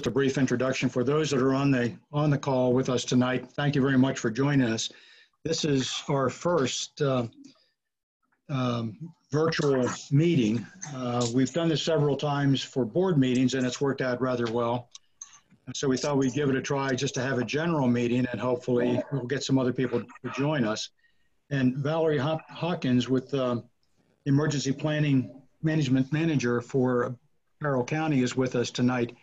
Just a brief introduction for those that are on the call with us tonight. Thank you very much for joining us. This is our first virtual meeting. We've done this several times for board meetings and it's worked out rather well. So we thought we'd give it a try just to have a general meeting and hopefully we'll get some other people to join us. And Valerie Hawkins with Emergency Planning Management Manager for Carroll County is with us tonight.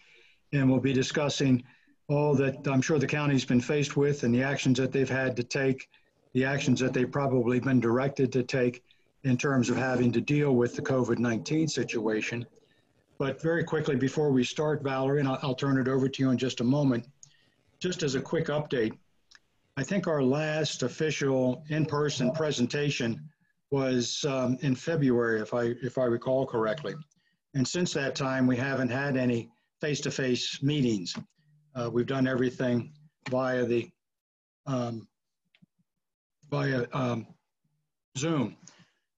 And we'll be discussing all that I'm sure the county's been faced with and the actions that they've had to take, the actions that they've probably been directed to take in terms of having to deal with the COVID-19 situation. But very quickly before we start, Valerie, and I'll turn it over to you in just a moment, just as a quick update, I think our last official in-person presentation was in February, if I recall correctly. And since that time, we haven't had any face-to-face meetings. We've done everything via the Zoom.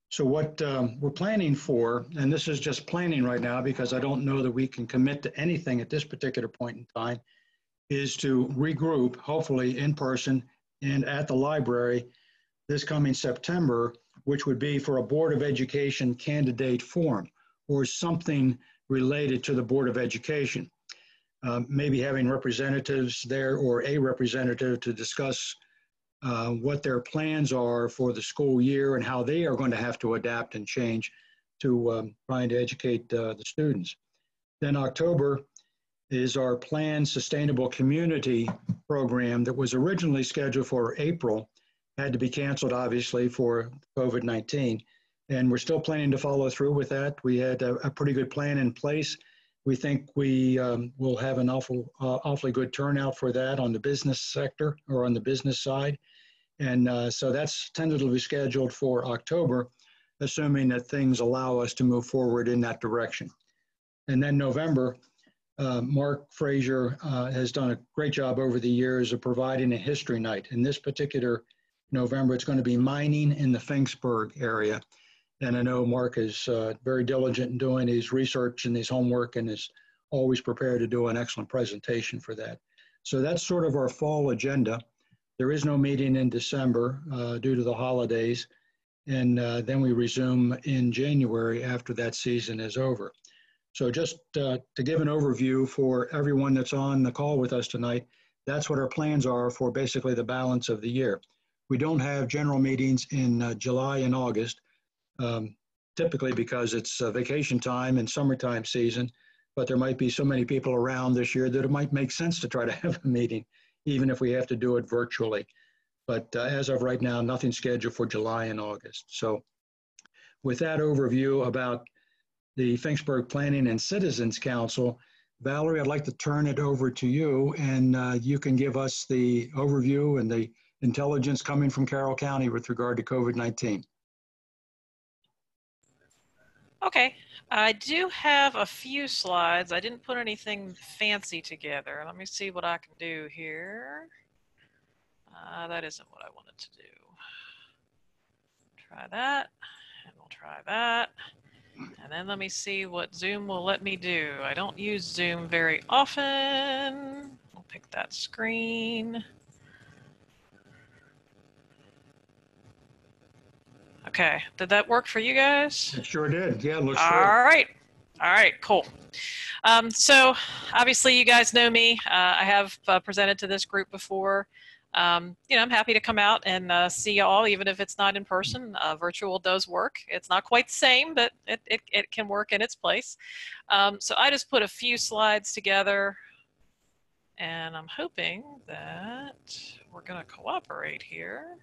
So what we're planning for, and this is just planning right now because I don't know that we can commit to anything at this particular point in time, is to regroup, hopefully in person and at the library this coming September, which would be for a Board of Education candidate forum or something related to the Board of Education. Maybe having representatives there or a representative to discuss what their plans are for the school year and how they are going to have to adapt and change to trying to educate the students. Then October is our planned sustainable community program that was originally scheduled for April, had to be canceled obviously for COVID-19. And we're still planning to follow through with that. We had a pretty good plan in place. We think we will have an awfully good turnout for that on the business sector or on the business side. And so that's tentatively scheduled for October, assuming that things allow us to move forward in that direction. And then November, Mark Frazier has done a great job over the years of providing a history night. In this particular November, it's going to be mining in the Finksburg area. And I know Mark is very diligent in doing his research and his homework and is always prepared to do an excellent presentation for that. So that's sort of our fall agenda. There is no meeting in December due to the holidays. And then we resume in January after that season is over. So just to give an overview for everyone that's on the call with us tonight, that's what our plans are for basically the balance of the year. We don't have general meetings in July and August. Typically because it's vacation time and summertime season, but there might be so many people around this year that it might make sense to try to have a meeting, even if we have to do it virtually. But as of right now, nothing scheduled for July and August. So with that overview about the Finksburg Planning and Citizens Council, Valerie, I'd like to turn it over to you, and you can give us the overview and the intelligence coming from Carroll County with regard to COVID-19. Okay, I do have a few slides. I didn't put anything fancy together. Let me see what I can do here. That isn't what I wanted to do. Try that, and we'll try that. And then let me see what Zoom will let me do. I don't use Zoom very often. I'll pick that screen. Okay, did that work for you guys? It sure did, yeah, it looks good. All right, cool. So obviously you guys know me. I have presented to this group before. You know, I'm happy to come out and see y'all, even if it's not in person. Virtual does work. It's not quite the same, but it can work in its place. So I just put a few slides together and I'm hoping that we're gonna cooperate here.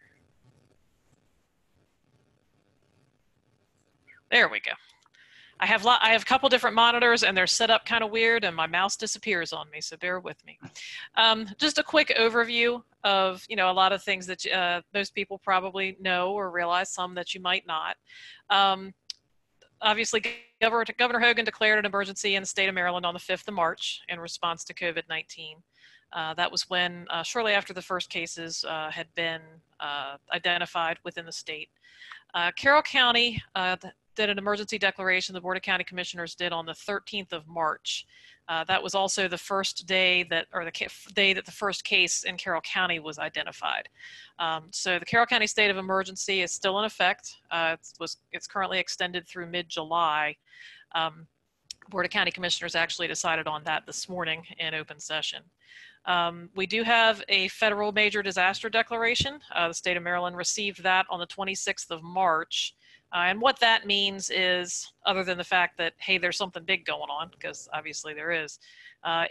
There we go. I have a couple different monitors and they're set up kind of weird and my mouse disappears on me, so bear with me. Just a quick overview of, you know, a lot of things that most people probably know or realize, some that you might not. Obviously, Governor Hogan declared an emergency in the state of Maryland on the 5th of March in response to COVID-19. That was when, shortly after the first cases had been identified within the state. Carroll County did an emergency declaration, the Board of County Commissioners did on the 13th of March. That was also the first day that, or the day that the first case in Carroll County was identified. So the Carroll County state of emergency is still in effect. It's currently extended through mid-July. Board of County Commissioners actually decided on that this morning in open session. We do have a federal major disaster declaration. The state of Maryland received that on the 26th of March. And what that means is, other than the fact that, hey, there's something big going on, because obviously there is,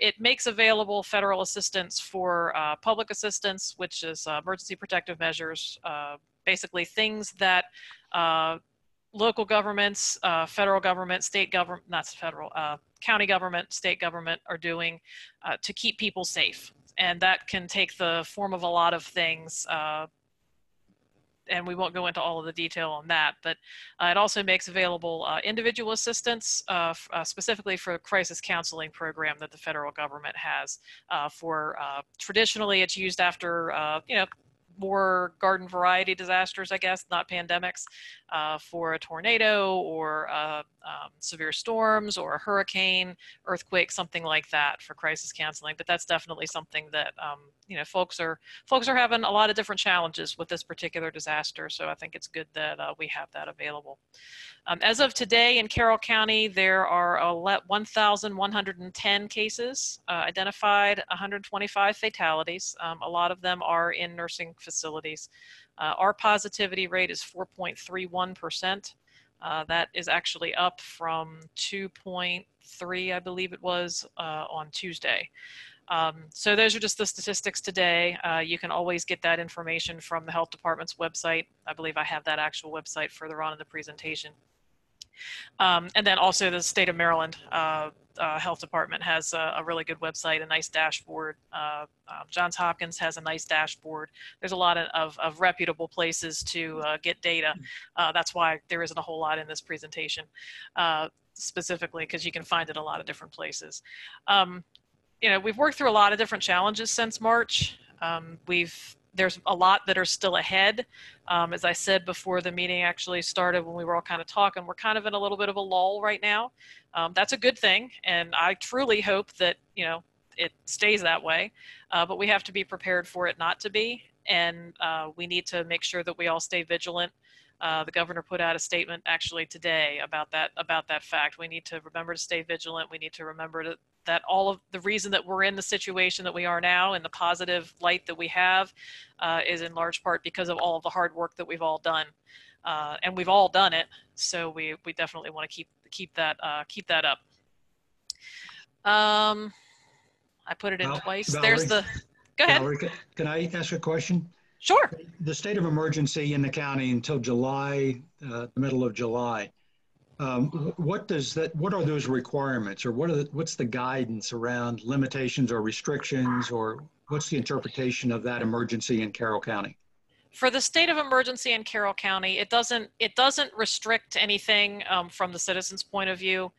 it makes available federal assistance for public assistance, which is emergency protective measures, basically things that local governments, federal government, state government, not federal, county government, state government are doing to keep people safe. And that can take the form of a lot of things. And we won't go into all of the detail on that, but it also makes available individual assistance, specifically for a crisis counseling program that the federal government has for traditionally it's used after, more garden variety disasters, I guess, not pandemics, for a tornado or severe storms or a hurricane, earthquake, something like that for crisis counseling. But that's definitely something that, folks are having a lot of different challenges with this particular disaster. So I think it's good that we have that available. As of today in Carroll County, there are 1,110 cases identified, 125 fatalities. A lot of them are in nursing facilities. Our positivity rate is 4.31%. That is actually up from 2.3, I believe it was, on Tuesday. So those are just the statistics today. You can always get that information from the health department's website. I believe I have that actual website further on in the presentation. And then also the state of Maryland health department has a really good website, a nice dashboard. Johns Hopkins has a nice dashboard. There's a lot of reputable places to get data. That's why there isn't a whole lot in this presentation specifically, because you can find it a lot of different places. We've worked through a lot of different challenges since March. There's a lot that are still ahead. As I said before the meeting actually started, when we were all kind of talking, we're kind of in a little bit of a lull right now. That's a good thing. And I truly hope that, it stays that way. But we have to be prepared for it not to be. And we need to make sure that we all stay vigilant. The governor put out a statement actually today about that fact. We need to remember to stay vigilant. We need to remember that all of the reason that we're in the situation that we are now and the positive light that we have is in large part because of all of the hard work that we've all done. And we've all done it. So we definitely want to keep that up. I put it in twice. Valerie, go ahead. Valerie, can I ask a question? Sure. The state of emergency in the county until July, the middle of July. What are those requirements, or what's the guidance around limitations or restrictions, or what's the interpretation of that emergency in Carroll County? For the state of emergency in Carroll County, it doesn't restrict anything from the citizen's point of view.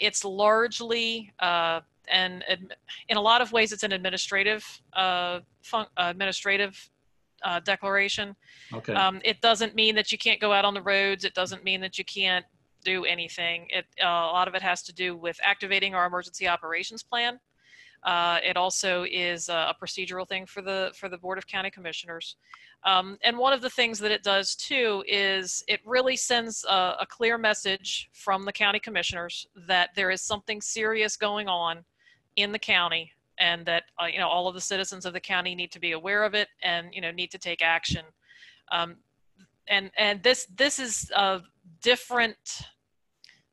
It's largely and in a lot of ways, it's an administrative. Declaration. Okay. It doesn't mean that you can't go out on the roads. It doesn't mean that you can't do anything. A lot of it has to do with activating our emergency operations plan. It also is a procedural thing for the Board of County Commissioners. And one of the things that it does too is it really sends a clear message from the county commissioners that there is something serious going on in the county, and that all of the citizens of the county need to be aware of it and need to take action. And this is a different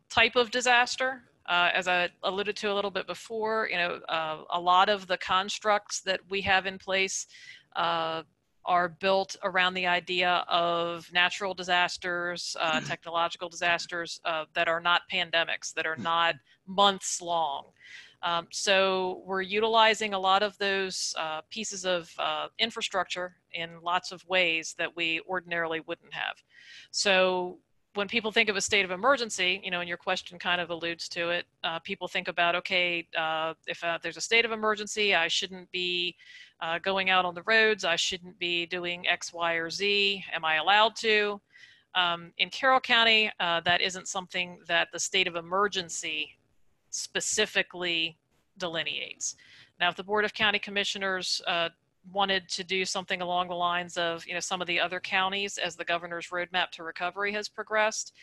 type of disaster. As I alluded to a little bit before, a lot of the constructs that we have in place are built around the idea of natural disasters, technological disasters that are not pandemics, that are not months long. So we're utilizing a lot of those pieces of infrastructure in lots of ways that we ordinarily wouldn't have. So when people think of a state of emergency, and your question kind of alludes to it, people think about, okay, if there's a state of emergency, I shouldn't be going out on the roads. I shouldn't be doing X, Y, or Z. Am I allowed to? In Carroll County, that isn't something that the state of emergency specifically delineates. Now, if the Board of County Commissioners wanted to do something along the lines of, you know, some of the other counties as the governor's roadmap to recovery has progressed,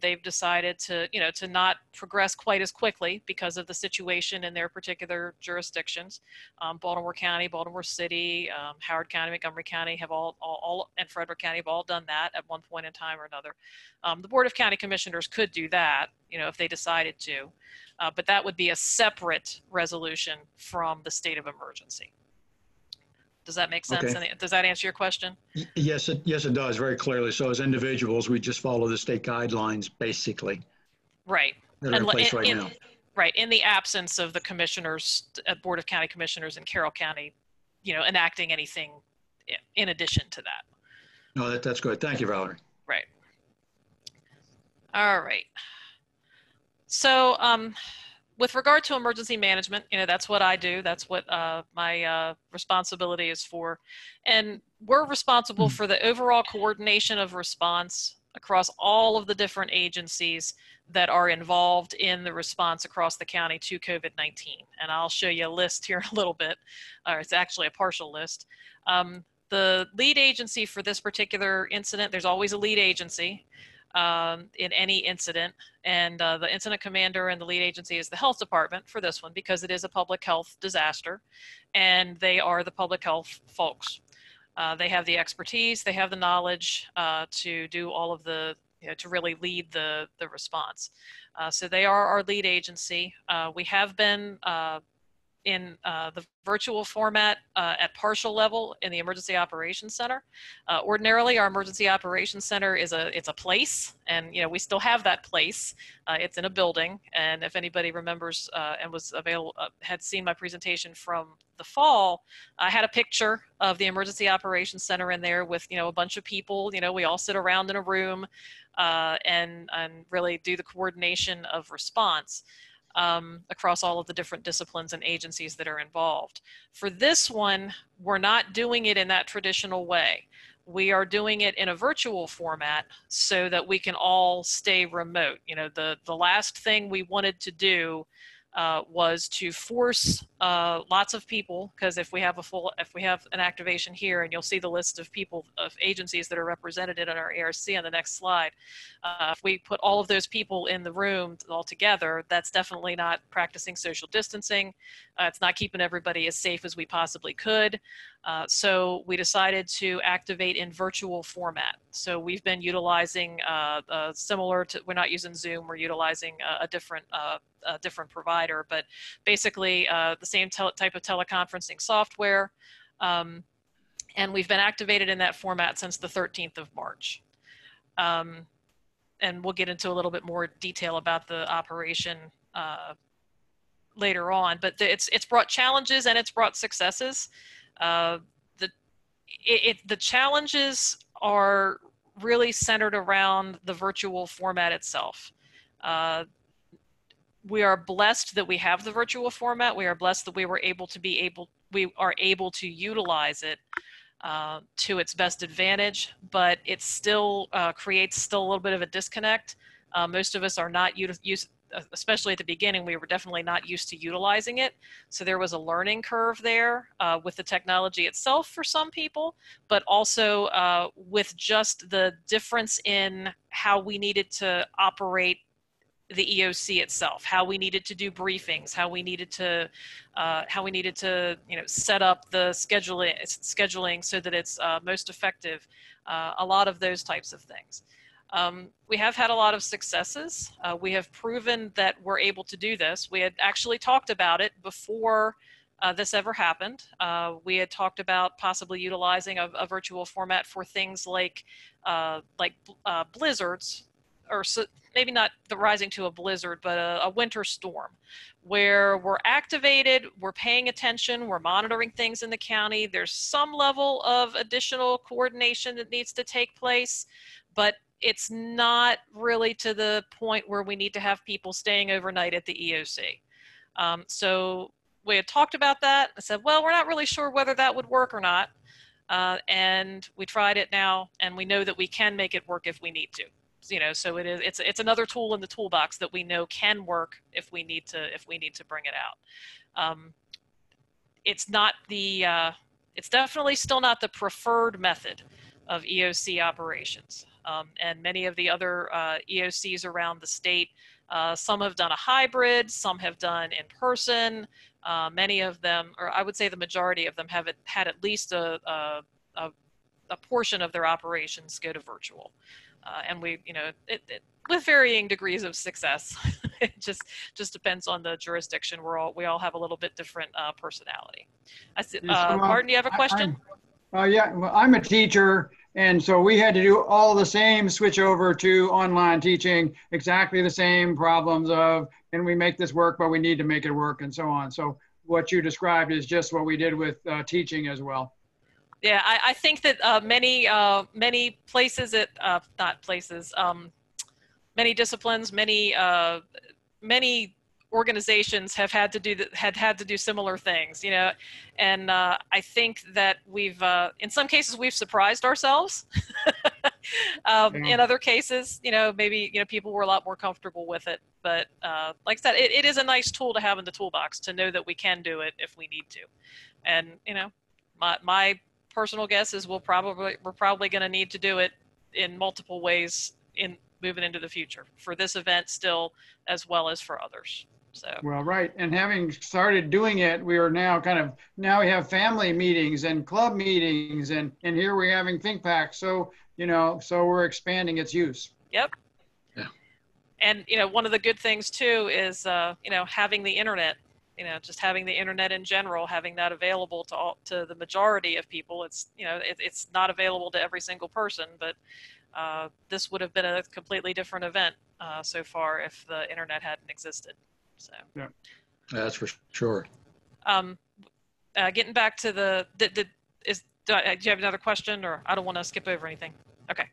they've decided to, you know, to not progress quite as quickly because of the situation in their particular jurisdictions. Baltimore County, Baltimore City, Howard County, Montgomery County have all and Frederick County have all done that at one point in time or another. The Board of County Commissioners could do that, you know, if they decided to, but that would be a separate resolution from the state of emergency. Does that make sense? Okay. Does that answer your question? Yes, it does very clearly. So as individuals, we just follow the state guidelines, basically. Right. That are in place right now. Right. In the absence of the commissioners, Board of County Commissioners in Carroll County, you know, enacting anything in addition to that. No, that's good. Thank you, Valerie. Right. All right. So with regard to emergency management, you know, that's what I do. That's what my responsibility is for. And we're responsible for the overall coordination of response across all of the different agencies that are involved in the response across the county to COVID-19. And I'll show you a list here in a little bit, or it's actually a partial list. The lead agency for this particular incident, there's always a lead agency in any incident, and the incident commander and the lead agency is the health department for this one because it is a public health disaster and they are the public health folks. They have the expertise, they have the knowledge to do all of the, you know, to really lead the response. So they are our lead agency. We have been in the virtual format at partial level in the Emergency Operations Center. Ordinarily, our Emergency Operations Center is it's a place, and you know we still have that place. It's in a building, and if anybody remembers and was available, had seen my presentation from the fall, I had a picture of the Emergency Operations Center in there with, you know, a bunch of people. You know, we all sit around in a room and really do the coordination of response across all of the different disciplines and agencies that are involved. For this one, we're not doing it in that traditional way. We are doing it in a virtual format so that we can all stay remote. You know, the last thing we wanted to do was to force lots of people, because if we have an activation here, and you'll see the list of people, of agencies that are represented in our ARC on the next slide, if we put all of those people in the room all together, that's definitely not practicing social distancing. It's not keeping everybody as safe as we possibly could. So we decided to activate in virtual format. So we've been utilizing similar to, we're not using Zoom, we're utilizing a different provider, but basically the same type of teleconferencing software. And we've been activated in that format since the 13th of March. And we'll get into a little bit more detail about the operation later on, but it's brought challenges and it's brought successes. The challenges are really centered around the virtual format itself. We are blessed that we have the virtual format. We are blessed that we are able to utilize it to its best advantage, but it still creates still a little bit of a disconnect. Most of us are not used, especially at the beginning, we were definitely not used to utilizing it. So there was a learning curve there with the technology itself for some people, but also with just the difference in how we needed to operate the EOC itself, how we needed to do briefings, how we needed to, you know, set up the scheduling so that it's most effective, a lot of those types of things. We have had a lot of successes. We have proven that we're able to do this. We had actually talked about it before this ever happened. We had talked about possibly utilizing a virtual format for things like blizzards, or so, maybe not the rising to a blizzard, but a winter storm, where we're activated, we're paying attention, we're monitoring things in the county. There's some level of additional coordination that needs to take place, but it's not really to the point where we need to have people staying overnight at the EOC. So we had talked about that. I said, well, we're not really sure whether that would work or not. And we tried it now, and we know that we can make it work if we need to. so it is, it's another tool in the toolbox that we know can work if we need to, bring it out. It's not the, it's definitely still not the preferred method of EOC operations. And many of the other EOCs around the state, some have done a hybrid, some have done in person. Many of them, or I would say the majority of them, have had at least a portion of their operations go to virtual. And we, with varying degrees of success. It just depends on the jurisdiction. We all have a little bit different personality. Martin, do you have a question? Yeah, well, I'm a teacher, and so we had to do all the same switch over to online teaching, exactly the same problems of, can we make this work, but we need to make it work, and so on. So what you described is just what we did with teaching as well. Yeah, I think that many places, many disciplines, many organizations have had to do similar things, and I think that we've in some cases we've surprised ourselves. In other cases, maybe people were a lot more comfortable with it, but like I said, it is a nice tool to have in the toolbox to know that we can do it if we need to. And my personal guess is we're probably going to need to do it in multiple ways in moving into the future, for this event still as well as for others. So. Well, right, and having started doing it, we are now now we have family meetings and club meetings, and here we're having think packs. So, so we're expanding its use. Yep. Yeah. And, one of the good things too is, having the internet, just having the internet in general, having that available to the majority of people. It's, it's not available to every single person, but this would have been a completely different event so far if the internet hadn't existed. So yeah, that's for sure. Getting back to do you have another question, or I don't want to skip over anything? Okay.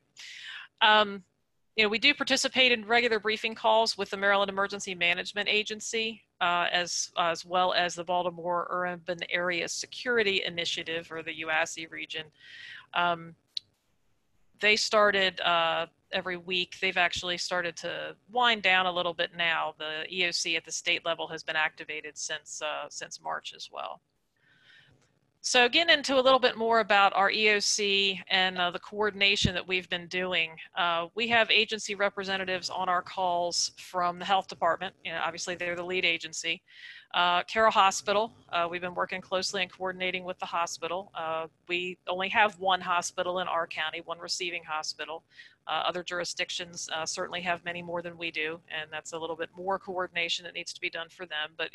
We do participate in regular briefing calls with the Maryland Emergency Management Agency, as well as the Baltimore Urban Area Security Initiative, or the UASI region. They started every week. They've actually started to wind down a little bit now. The EOC at the state level has been activated since March as well. So getting into a little bit more about our EOC and the coordination that we've been doing, we have agency representatives on our calls from the health department. Obviously they're the lead agency. Carroll Hospital, we've been working closely and coordinating with the hospital. We only have one hospital in our county, one receiving hospital. Other jurisdictions certainly have many more than we do, and that's a little bit more coordination that needs to be done for them, but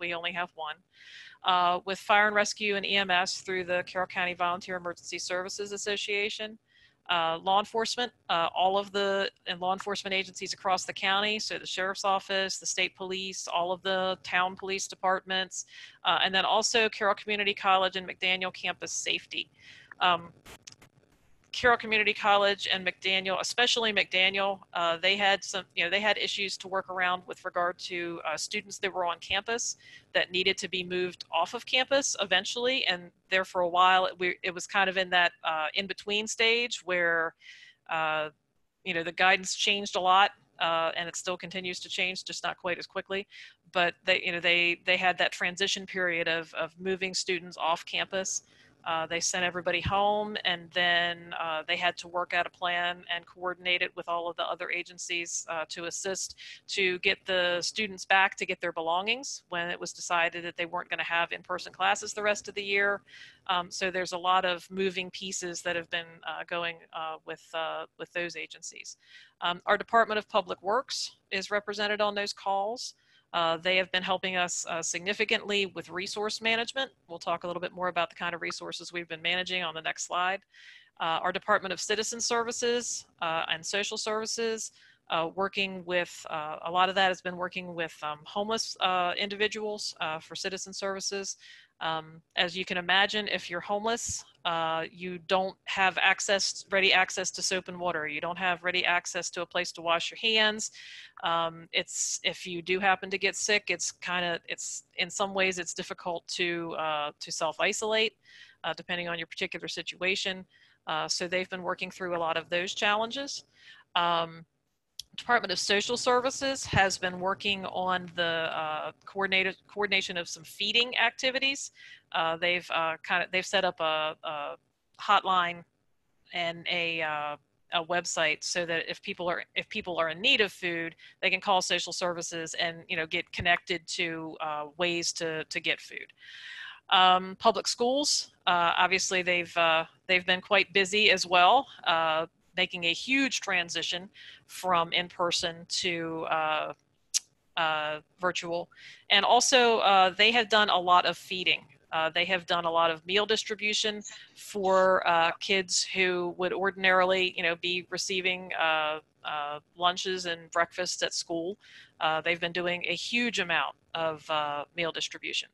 we only have one. With Fire and Rescue and EMS through the Carroll County Volunteer Emergency Services Association, law enforcement, all of the law enforcement agencies across the county, so the sheriff's office, the state police, all of the town police departments, and then also Carroll Community College and McDaniel Campus Safety. Carroll Community College and McDaniel, especially McDaniel, they had some, they had issues to work around with regard to students that were on campus that needed to be moved off of campus eventually. And there for a while, it was kind of in that in-between stage where, the guidance changed a lot. And it still continues to change, just not quite as quickly. But they, they had that transition period of moving students off campus. They sent everybody home, and then they had to work out a plan and coordinate it with all of the other agencies to assist to get the students back to get their belongings when it was decided that they weren't going to have in-person classes the rest of the year. So there's a lot of moving pieces that have been going with those agencies. Our Department of Public Works is represented on those calls. They have been helping us significantly with resource management. We'll talk a little bit more about the kind of resources we've been managing on the next slide. Our Department of Citizen Services and Social Services, working with, a lot of that has been working with homeless individuals for citizen services. As you can imagine, if you're homeless, you don't have ready access to soap and water. You don't have ready access to a place to wash your hands. If you do happen to get sick, in some ways it's difficult to self-isolate, depending on your particular situation. So they've been working through a lot of those challenges. Department of Social Services has been working on the coordination of some feeding activities. They've set up a hotline and a website so that if people are in need of food, they can call social services and, you know, get connected to ways to get food. Public schools, obviously they've been quite busy as well, making a huge transition from in-person to virtual. And also they have done a lot of feeding. They have done a lot of meal distribution for kids who would ordinarily, you know, be receiving lunches and breakfasts at school. They've been doing a huge amount of meal distribution.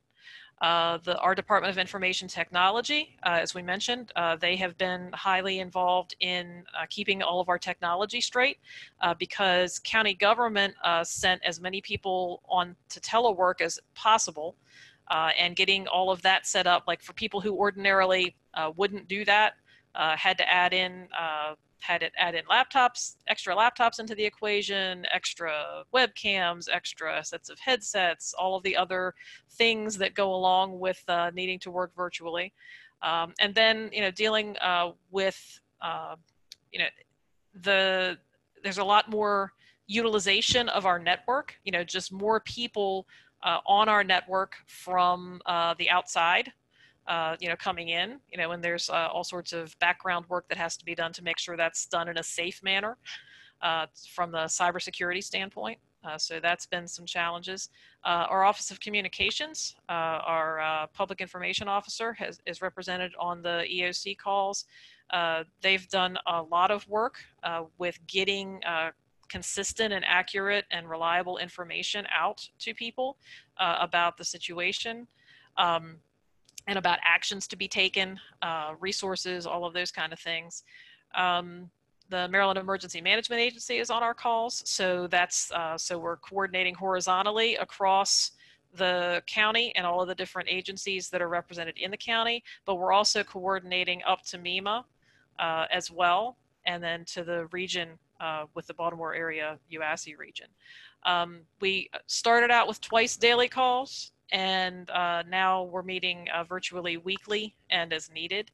Our Department of Information Technology, as we mentioned, they have been highly involved in keeping all of our technology straight because county government sent as many people on to telework as possible. And getting all of that set up, like for people who ordinarily wouldn't do that, had to add in laptops, extra laptops into the equation, extra webcams, extra sets of headsets, all of the other things that go along with needing to work virtually, and then, you know, dealing with you know, there's a lot more utilization of our network. You know, just more people on our network from the outside, you know, coming in, you know, and there's all sorts of background work that has to be done to make sure that's done in a safe manner from the cybersecurity standpoint. So that's been some challenges. Our Office of Communications, our public information officer is represented on the EOC calls. They've done a lot of work with getting consistent and accurate and reliable information out to people about the situation and about actions to be taken, resources, all of those kind of things. The Maryland Emergency Management Agency is on our calls, so that's so we're coordinating horizontally across the county and all of the different agencies that are represented in the county, but we're also coordinating up to MEMA as well, and then to the region with the Baltimore area UASI region. We started out with twice daily calls, and now we're meeting virtually weekly and as needed.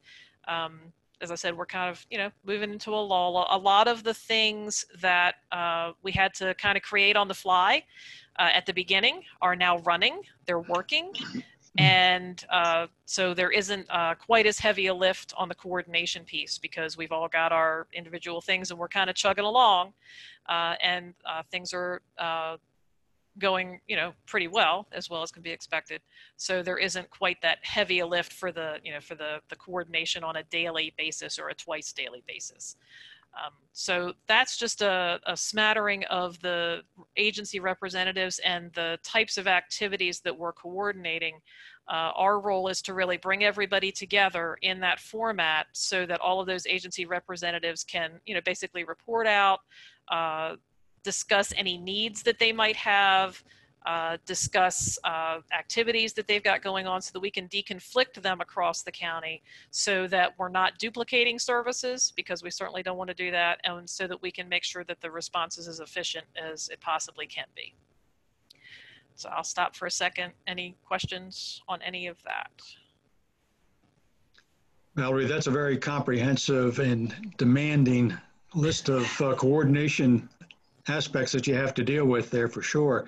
As I said, we're kind of, you know, moving into a lull. A lot of the things that we had to kind of create on the fly at the beginning are now running, they're working. And so there isn't quite as heavy a lift on the coordination piece because we've all got our individual things and we're kind of chugging along and things are going, you know, pretty well as can be expected. So there isn't quite that heavy a lift for the, you know, for the coordination on a daily basis or a twice daily basis. So that's just a smattering of the agency representatives and the types of activities that we're coordinating. Our role is to really bring everybody together in that format so that all of those agency representatives can, you know, basically report out, discuss any needs that they might have, discuss activities that they've got going on so that we can deconflict them across the county so that we're not duplicating services, because we certainly don't want to do that, and so that we can make sure that the response is as efficient as it possibly can be. So I'll stop for a second. Any questions on any of that? Valerie, that's a very comprehensive and demanding list of coordination aspects that you have to deal with there for sure.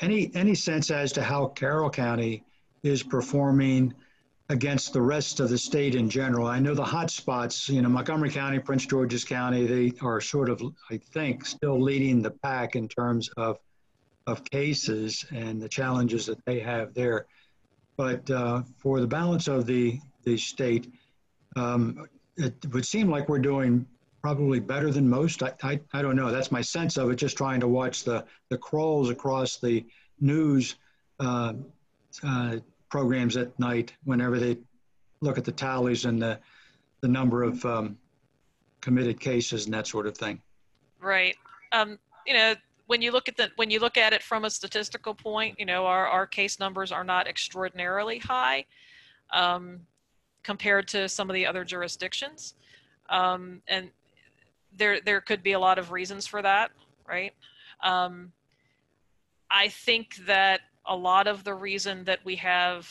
Any sense as to how Carroll County is performing against the rest of the state in general? I know the hot spots, you know, Montgomery County, Prince George's County, they are sort of, I think, still leading the pack in terms of cases and the challenges that they have there. But for the balance of the state, it would seem like we're doing probably better than most. I don't know. That's my sense of it, just trying to watch the crawls across the news programs at night whenever they look at the tallies and the number of committed cases and that sort of thing. Right. You know, when you look at it from a statistical point, you know, our case numbers are not extraordinarily high compared to some of the other jurisdictions. And there could be a lot of reasons for that. right? I think that a lot of the reason that we have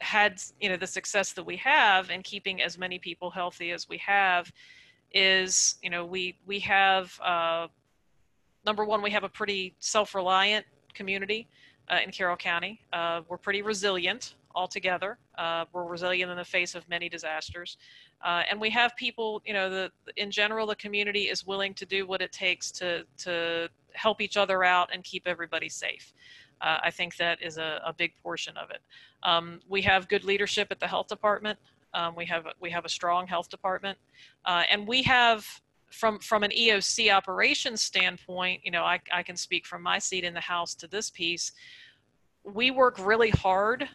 had, the success that we have in keeping as many people healthy as we have is, we have, number one, we have a pretty self-reliant community in Carroll County. We're pretty resilient altogether. We're resilient in the face of many disasters. And we have people, in general, the community is willing to do what it takes to help each other out and keep everybody safe. I think that is a big portion of it. We have good leadership at the health department. We have a strong health department. And we have, from an EOC operations standpoint, I can speak from my seat in the House to this piece. We work really hard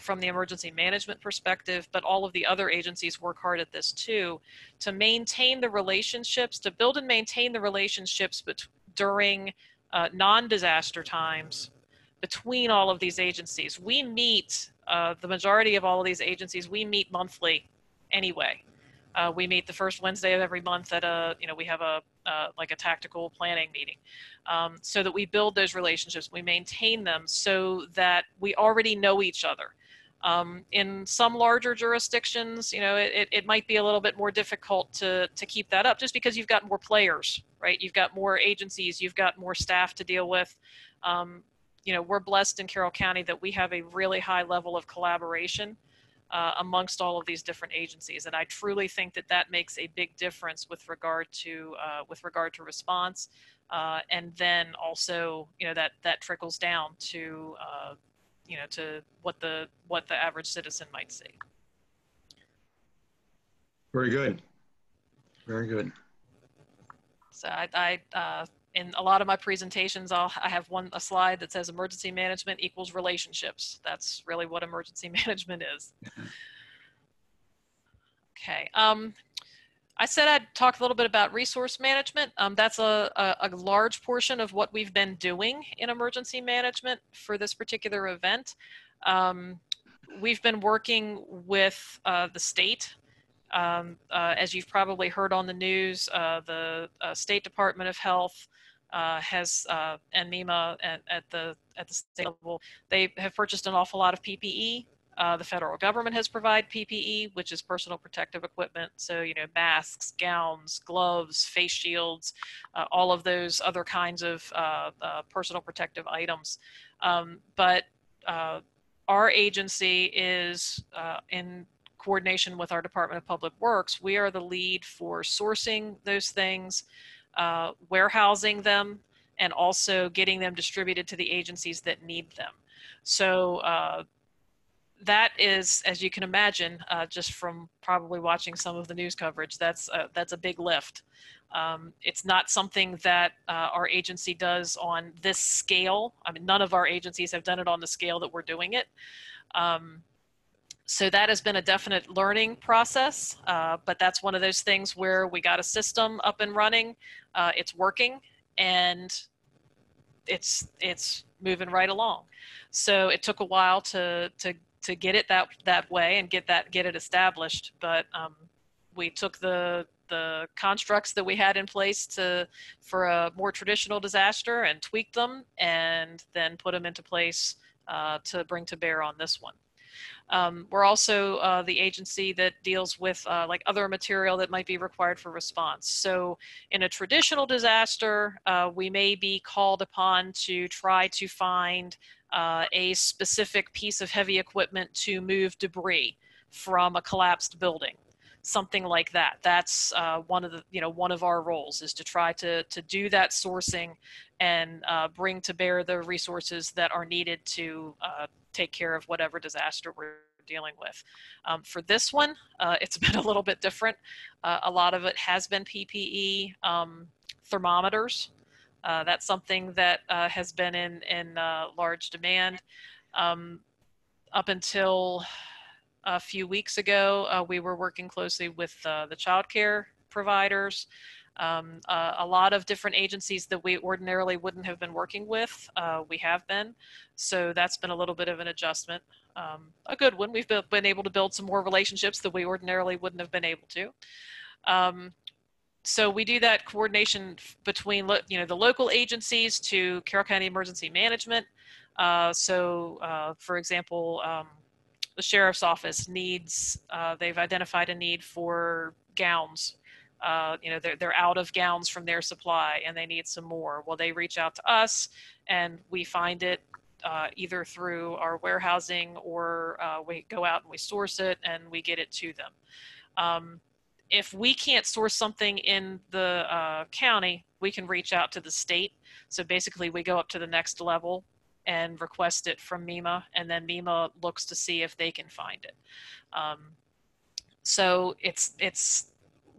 from the emergency management perspective, but all of the other agencies work hard at this too, to maintain the relationships, to build and maintain the relationships during non-disaster times between all of these agencies. We meet, the majority of all of these agencies, we meet monthly anyway. We meet the first Wednesday of every month at we have a tactical planning meeting, so that we build those relationships, we maintain them so that we already know each other. In some larger jurisdictions, it might be a little bit more difficult to keep that up just because you've got more players, right? You've got more agencies, you've got more staff to deal with. We're blessed in Carroll County that we have a really high level of collaboration amongst all of these different agencies, and I truly think that makes a big difference with regard to response, and then also that trickles down to to what the average citizen might see. Very good, very good. So I in a lot of my presentations, I have a slide that says emergency management equals relationships. That's really what emergency management is. Okay. I said I'd talk a little bit about resource management. That's a large portion of what we've been doing in emergency management for this particular event. We've been working with the state. As you've probably heard on the news, the State Department of Health has, and MEMA at the state level, they have purchased an awful lot of PPE. The federal government has provided PPE, which is personal protective equipment. So, masks, gowns, gloves, face shields, all of those other kinds of personal protective items. But our agency is in coordination with our Department of Public Works, we are the lead for sourcing those things, warehousing them, and also getting them distributed to the agencies that need them. So that is, as you can imagine, just from probably watching some of the news coverage, that's a big lift. It's not something that our agency does on this scale. I mean, none of our agencies have done it on the scale that we're doing it. So that has been a definite learning process, but that's one of those things where we got a system up and running, it's working, and it's moving right along. So it took a while to get it that way and get it established, but we took the constructs that we had in place for a more traditional disaster and tweaked them, and then put them into place to bring to bear on this one. We're also the agency that deals with like other material that might be required for response. So in a traditional disaster, we may be called upon to try to find a specific piece of heavy equipment to move debris from a collapsed building, something like that. That's one of our roles is to try to do that sourcing and bring to bear the resources that are needed to take care of whatever disaster we're dealing with. For this one, it's been a little bit different. A lot of it has been PPE, thermometers. That's something that has been in large demand. Up until a few weeks ago, we were working closely with the child care providers. A lot of different agencies that we ordinarily wouldn't have been working with, we have been. So that's been a little bit of an adjustment. A good one. We've been able to build some more relationships that we ordinarily wouldn't have been able to. So we do that coordination between, you know, the local agencies to Carroll County Emergency Management. For example, the sheriff's office needs, they've identified a need for gowns. You know, they're out of gowns from their supply and they need some more. Well, they reach out to us and we find it either through our warehousing or we go out and we source it and we get it to them. If we can't source something in the county, we can reach out to the state. So basically we go up to the next level and request it from MEMA, and then MEMA looks to see if they can find it. So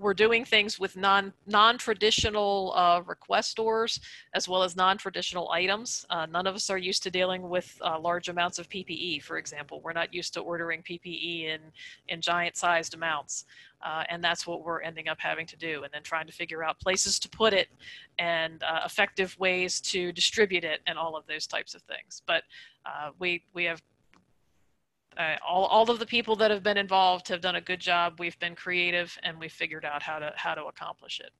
we're doing things with non-traditional requestors as well as non-traditional items. None of us are used to dealing with large amounts of PPE, for example. We're not used to ordering PPE in giant-sized amounts, and that's what we're ending up having to do, and then trying to figure out places to put it and effective ways to distribute it and all of those types of things. But we have all of the people that have been involved have done a good job. We've been creative and we've figured out how to accomplish it.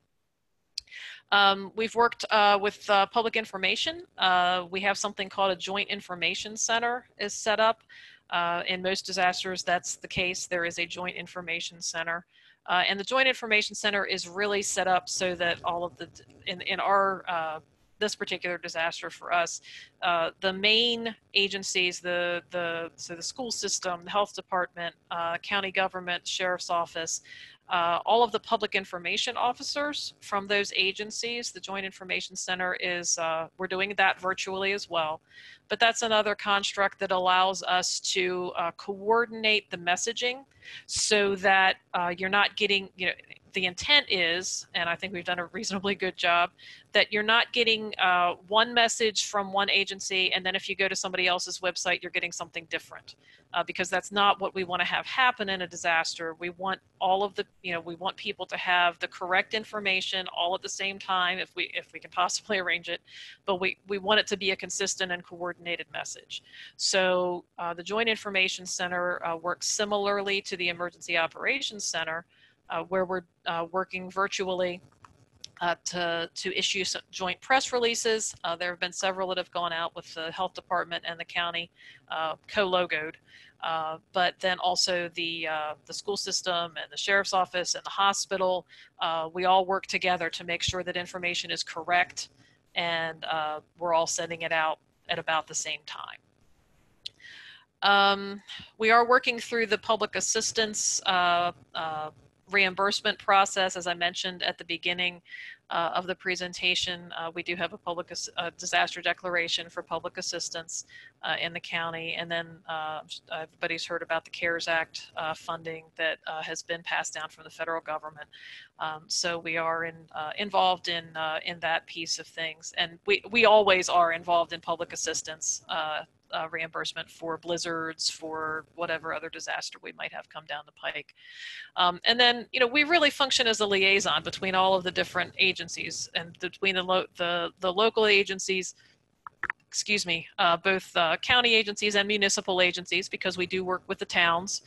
We've worked with public information. We have something called a Joint Information Center is set up. In most disasters, that's the case. There is a Joint Information Center. And the Joint Information Center is really set up so that all of the, in our this particular disaster for us, the main agencies, so the school system, the health department, county government, sheriff's office, all of the public information officers from those agencies, the Joint Information Center is, we're doing that virtually as well. But that's another construct that allows us to coordinate the messaging so that you're not getting, you know, the intent is, and I think we've done a reasonably good job, that you're not getting one message from one agency and then if you go to somebody else's website, you're getting something different because that's not what we want to have happen in a disaster. We want all of the, you know, we want people to have the correct information all at the same time if we can possibly arrange it, but we want it to be a consistent and coordinated message. So the Joint Information Center works similarly to the Emergency Operations Center, where we're working virtually to issue some joint press releases. There have been several that have gone out with the health department and the county co-logoed, but then also the school system and the sheriff's office and the hospital. We all work together to make sure that information is correct and we're all sending it out at about the same time. We are working through the public assistance reimbursement process. As I mentioned at the beginning of the presentation, we do have a public disaster declaration for public assistance in the county, and then everybody's heard about the CARES Act funding that has been passed down from the federal government. So we are involved in that piece of things, and we always are involved in public assistance reimbursement for blizzards, for whatever other disaster we might have come down the pike. And then, you know, we really function as a liaison between all of the different agencies and between the local agencies, excuse me, both county agencies and municipal agencies, because we do work with the towns.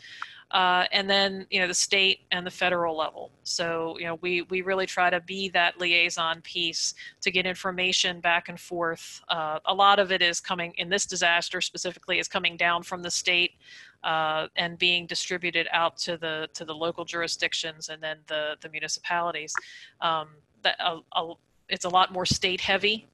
And then, you know, the state and the federal level. So, you know, we really try to be that liaison piece to get information back and forth. A lot of it is coming, in this disaster specifically, is coming down from the state and being distributed out to the local jurisdictions and then the municipalities. It's a lot more state heavy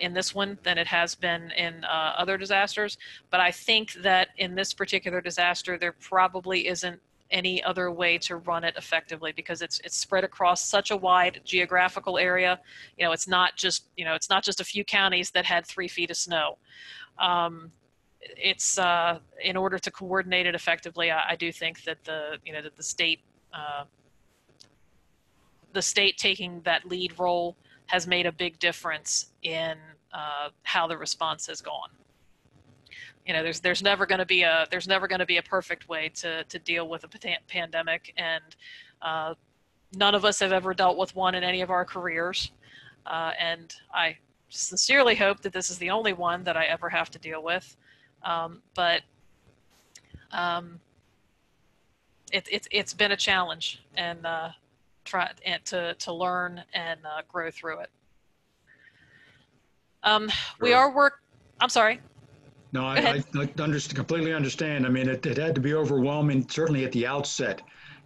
in this one than it has been in other disasters. But I think that in this particular disaster, there probably isn't any other way to run it effectively because it's spread across such a wide geographical area. You know, it's not just a few counties that had 3 feet of snow. In order to coordinate it effectively, I do think that the state taking that lead role has made a big difference in how the response has gone. You know, there's never going to be a perfect way to deal with a pandemic, and none of us have ever dealt with one in any of our careers. And I sincerely hope that this is the only one that I ever have to deal with. But it's been a challenge, and try and to learn and grow through it. We are I'm sorry. No, I completely understand. I mean, it had to be overwhelming, certainly at the outset,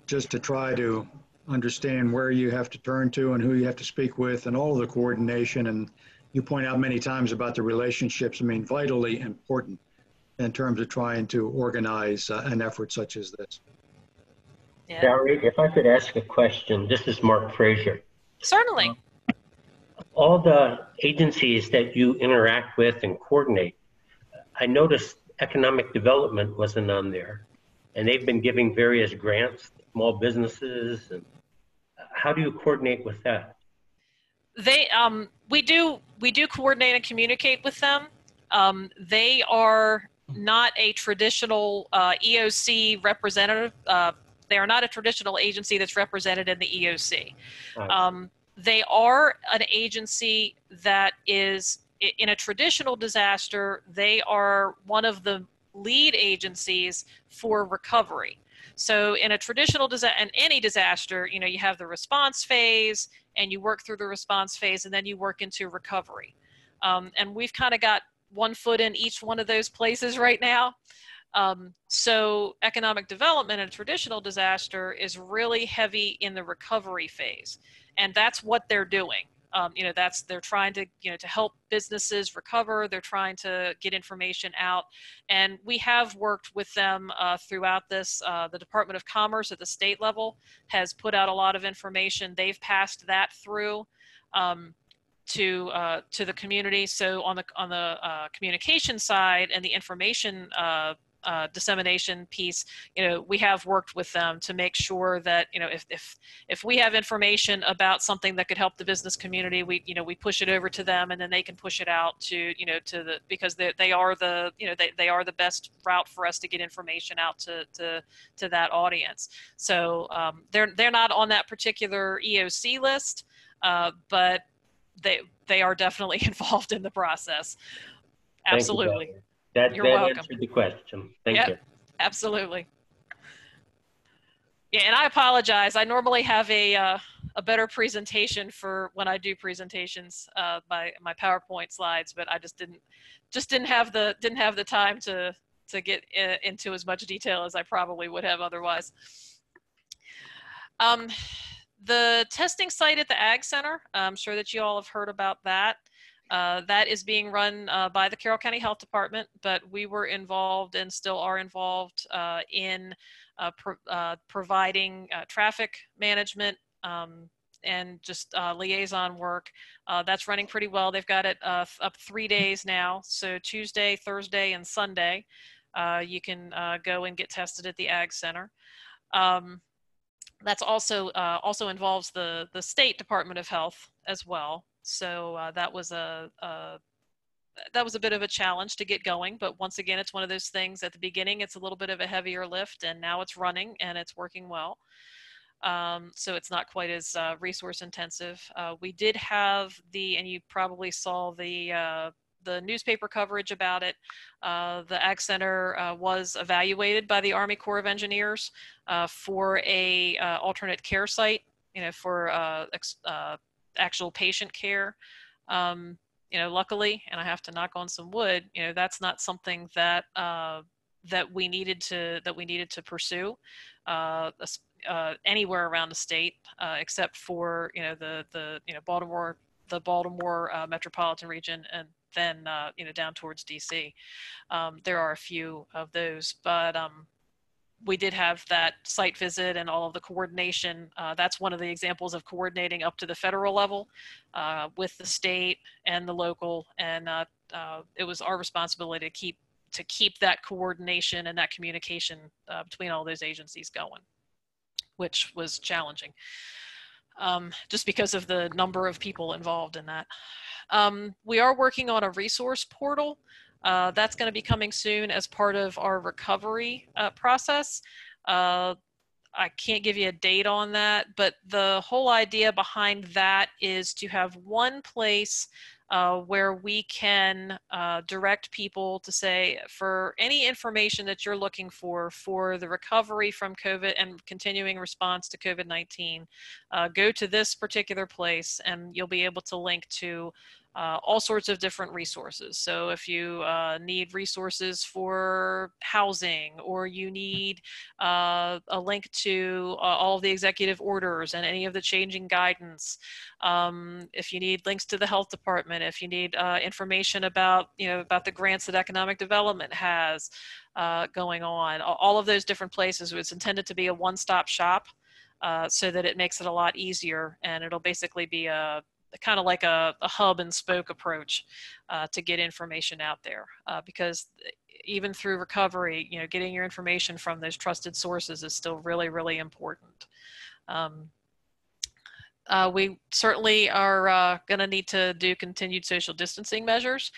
just to try to understand where you have to turn to and who you have to speak with and all of the coordination. And you point out many times about the relationships, I mean, vitally important in terms of trying to organize an effort such as this. Yeah. Valerie, if I could ask a question, this is Mark Frazier. Certainly. All the agencies that you interact with and coordinate, I noticed economic development wasn't on there, and they've been giving various grants to small businesses. And how do you coordinate with that? They, we do coordinate and communicate with them. They are not a traditional EOC representative. They are not a traditional agency that's represented in the EOC. Right. They are an agency that is, in a traditional disaster, they are one of the lead agencies for recovery. So in a traditional disaster, in any disaster, you know, you have the response phase and you work through the response phase and then you work into recovery. And we've kind of got one foot in each one of those places right now. So economic development in a traditional disaster is really heavy in the recovery phase. And that's what they're doing. You know, that's, they're trying to, you know, to help businesses recover. They're trying to get information out. And we have worked with them throughout this. The Department of Commerce at the state level has put out a lot of information. They've passed that through to the community. So on the communication side and the information dissemination piece, you know, we have worked with them to make sure that, you know, if we have information about something that could help the business community, we push it over to them, and then they can push it out to, you know, to the, because they are the, you know, they are the best route for us to get information out to that audience. So they're not on that particular EOC list, but they are definitely involved in the process. Absolutely. Thank you. That answered the question. Thank you. Absolutely. Yeah, and I apologize. I normally have a better presentation for when I do presentations, my PowerPoint slides, but I just didn't have the time to get into as much detail as I probably would have otherwise. The testing site at the Ag Center, I'm sure that you all have heard about that. That is being run by the Carroll County Health Department, but we were involved and still are involved in providing traffic management and just liaison work. That's running pretty well. They've got it up 3 days now, so Tuesday, Thursday, and Sunday. You can go and get tested at the Ag Center. That's also involves the State Department of Health as well. So that was a bit of a challenge to get going, but once again, it's one of those things. At the beginning, it's a little bit of a heavier lift, and now it's running and it's working well. So it's not quite as resource intensive. We did have and you probably saw the newspaper coverage about it. The Ag Center was evaluated by the Army Corps of Engineers for a alternate care site, you know, for actual patient care. You know, luckily, and I have to knock on some wood, you know, that's not something that that we needed to pursue anywhere around the state, except for, you know, the Baltimore metropolitan region, and then you know, down towards DC. There are a few of those, but we did have that site visit and all of the coordination. That's one of the examples of coordinating up to the federal level with the state and the local. And it was our responsibility to keep that coordination and that communication between all those agencies going, which was challenging just because of the number of people involved in that. We are working on a resource portal. That's going to be coming soon as part of our recovery process. I can't give you a date on that, but the whole idea behind that is to have one place where we can direct people to say, for any information that you're looking for the recovery from COVID and continuing response to COVID-19, go to this particular place and you'll be able to link to all sorts of different resources. So if you need resources for housing, or you need a link to all the executive orders and any of the changing guidance, if you need links to the health department, if you need information about, about the grants that economic development has going on, all of those different places. It's intended to be a one-stop shop so that it makes it a lot easier, and it'll basically be a kind of like a hub and spoke approach to get information out there, because even through recovery, getting your information from those trusted sources is still really, really important. We certainly are going to need to do continued social distancing measures.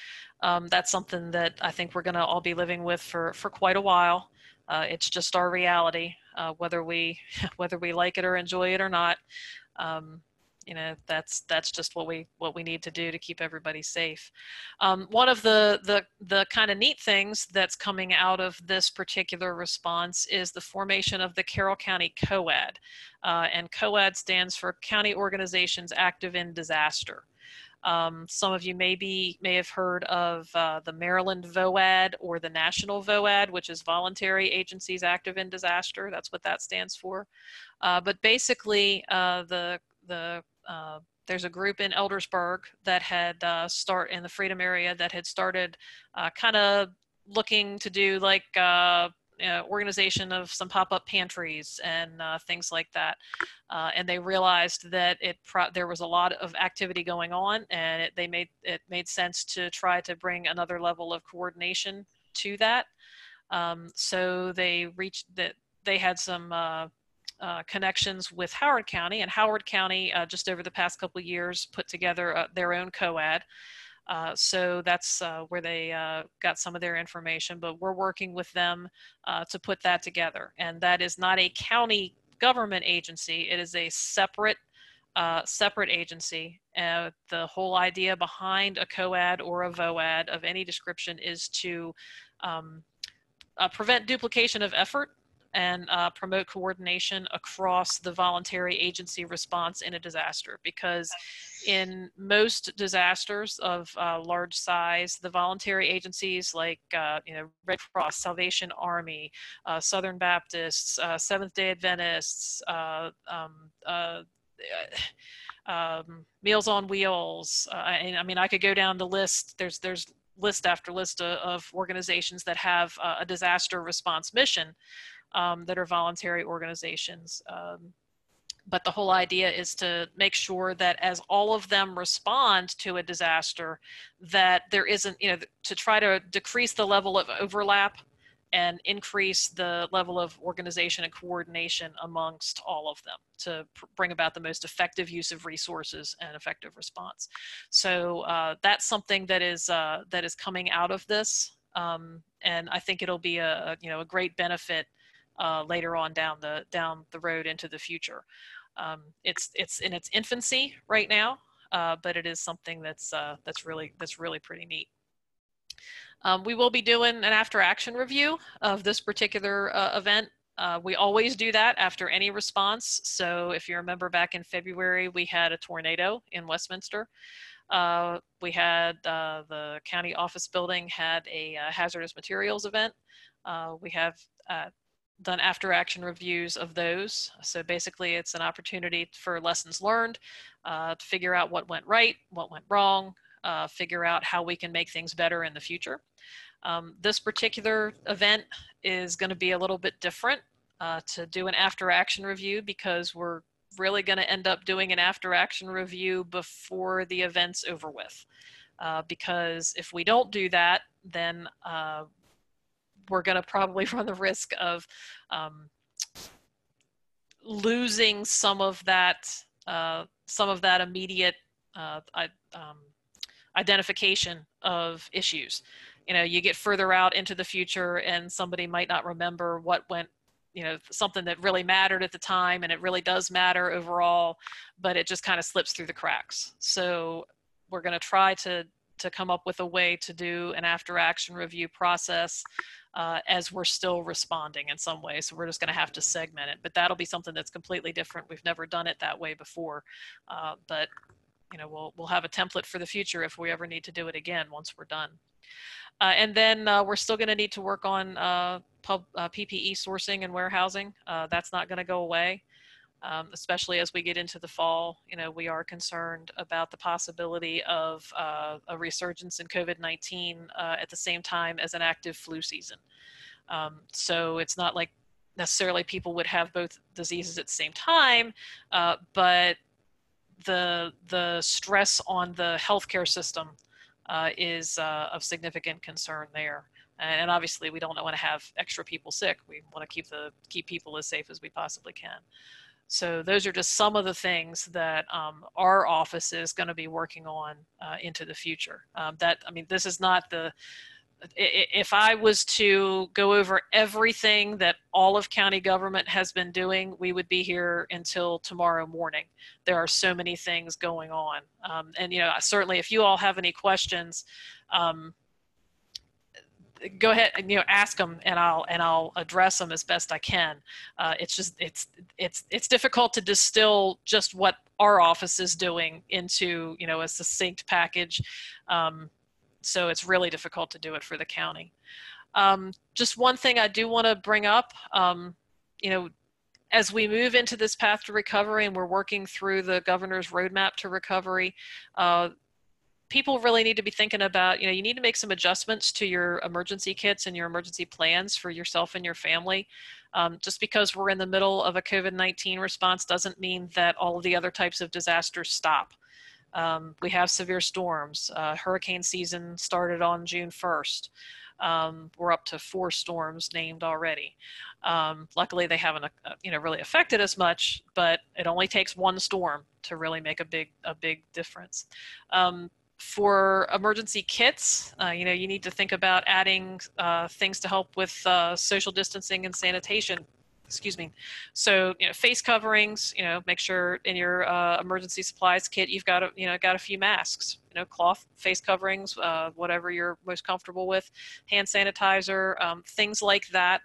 That's something that I think we're going to all be living with for quite a while. It's just our reality, whether we like it or enjoy it or not. That's just what we need to do to keep everybody safe. One of the kind of neat things that's coming out of this particular response is the formation of the Carroll County COAD, and COAD stands for County Organizations Active in Disaster. Some of you may have heard of the Maryland VOAD or the National VOAD, which is Voluntary Agencies Active in Disaster. That's what that stands for. But basically, there's a group in Eldersburg that had in the Freedom area that had started kind of looking to do like organization of some pop-up pantries and things like that. And they realized that there was a lot of activity going on, and it made sense to try to bring another level of coordination to that. So they reached that they had some connections with Howard County, and Howard County just over the past couple of years put together their own COAD. So that's where they got some of their information, but we're working with them to put that together. And that is not a county government agency. It is a separate agency. The whole idea behind a COAD or a VOAD of any description is to prevent duplication of effort and promote coordination across the voluntary agency response in a disaster. Because in most disasters of large size, the voluntary agencies like Red Cross, Salvation Army, Southern Baptists, Seventh-day Adventists, Meals on Wheels, and I mean, I could go down the list. There's list after list of organizations that have a disaster response mission, that are voluntary organizations. But the whole idea is to make sure that as all of them respond to a disaster, that there isn't, to try to decrease the level of overlap and increase the level of organization and coordination amongst all of them to bring about the most effective use of resources and effective response. So that's something that is coming out of this. And I think it'll be a great benefit later on down the road into the future. It's in its infancy right now, but it is something that's really pretty neat. We will be doing an after action review of this particular event. We always do that after any response. So if you remember back in February, we had a tornado in Westminster. We had the county office building had a hazardous materials event. We have done after action reviews of those. So basically it's an opportunity for lessons learned, to figure out what went right, what went wrong, figure out how we can make things better in the future. This particular event is going to be a little bit different, to do an after action review, because we're really going to end up doing an after action review before the event's over with. Because if we don't do that, then we're going to probably run the risk of losing some of that immediate identification of issues. You get further out into the future, and somebody might not remember what went, something that really mattered at the time, and it really does matter overall, but it just kind of slips through the cracks. So we're going to try to come up with a way to do an after action review process as we're still responding in some way. So we're just going to have to segment it, but that'll be something that's completely different. We've never done it that way before, but you know, we'll have a template for the future if we ever need to do it again once we're done. And then we're still going to need to work on PPE sourcing and warehousing. That's not going to go away, especially as we get into the fall. You know, we are concerned about the possibility of a resurgence in COVID-19 at the same time as an active flu season. So it's not like necessarily people would have both diseases at the same time, but the stress on the healthcare system is of significant concern there, and obviously we don't want to have extra people sick. We want to keep people as safe as we possibly can. So those are just some of the things that our office is going to be working on into the future. This is not the. If I was to go over everything that all of county government has been doing, we would be here until tomorrow morning. There are so many things going on. And, you know, certainly if you all have any questions, go ahead and, you know, ask them, and I'll address them as best I can. It's difficult to distill just what our office is doing into, you know, a succinct package. So it's really difficult to do it for the county. Just one thing I do want to bring up, you know, as we move into this path to recovery and we're working through the governor's roadmap to recovery, people really need to be thinking about, you know, you need to make some adjustments to your emergency kits and your emergency plans for yourself and your family. Just because we're in the middle of a COVID-19 response doesn't mean that all of the other types of disasters stop. We have severe storms. Hurricane season started on June 1st. We're up to 4 storms named already. Luckily, they haven't, you know, really affected us much, but it only takes one storm to really make a big difference. For emergency kits, you know, you need to think about adding things to help with social distancing and sanitation. Excuse me. So, you know, face coverings, you know, make sure in your emergency supplies kit, you've got, a few masks, you know, cloth face coverings, whatever you're most comfortable with, hand sanitizer, things like that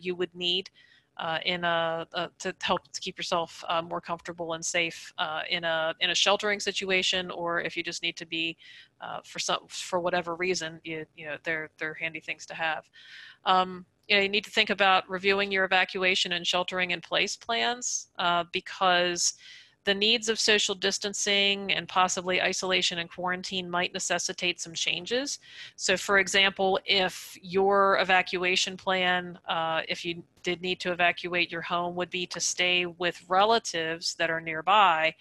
you would need to help to keep yourself more comfortable and safe in a sheltering situation, or if you just need to be for whatever reason, you know, they're handy things to have. You know, you need to think about reviewing your evacuation and sheltering in place plans because the needs of social distancing and possibly isolation and quarantine might necessitate some changes. So for example, if your evacuation plan, if you did need to evacuate your home, would be to stay with relatives that are nearby,